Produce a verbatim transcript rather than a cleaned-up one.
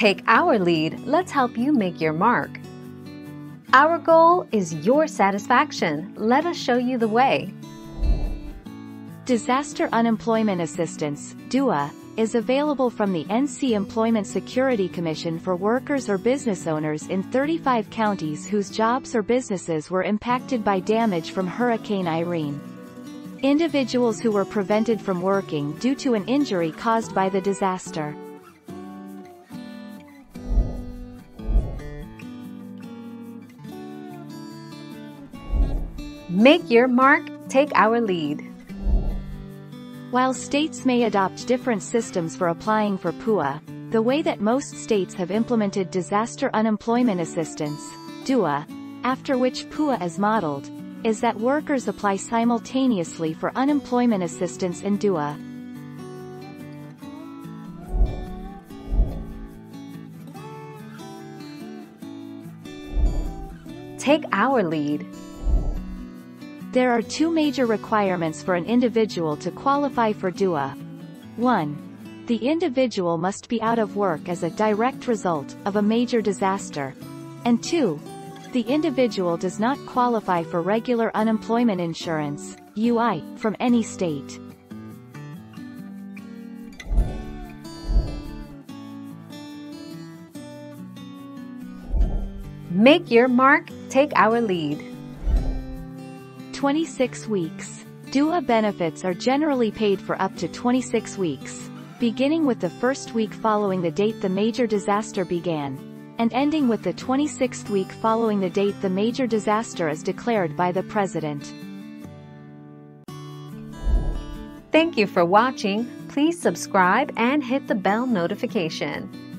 Take our lead, let's help you make your mark. Our goal is your satisfaction. Let us show you the way. Disaster Unemployment Assistance, D U A, is available from the N C Employment Security Commission for workers or business owners in thirty-five counties whose jobs or businesses were impacted by damage from Hurricane Irene. Individuals who were prevented from working due to an injury caused by the disaster. Make your mark, take our lead. While states may adopt different systems for applying for P U A, the way that most states have implemented Disaster Unemployment Assistance, D U A, after which P U A is modeled, is that workers apply simultaneously for unemployment assistance and D U A. Take our lead. There are two major requirements for an individual to qualify for D U A. one. The individual must be out of work as a direct result of a major disaster. And two. The individual does not qualify for regular unemployment insurance, U I, from any state. Make your mark, take our lead. twenty-six weeks. D U A benefits are generally paid for up to twenty-six weeks, beginning with the first week following the date the major disaster began, and ending with the twenty-sixth week following the date the major disaster is declared by the President. Thank you for watching. Please subscribe and hit the bell notification.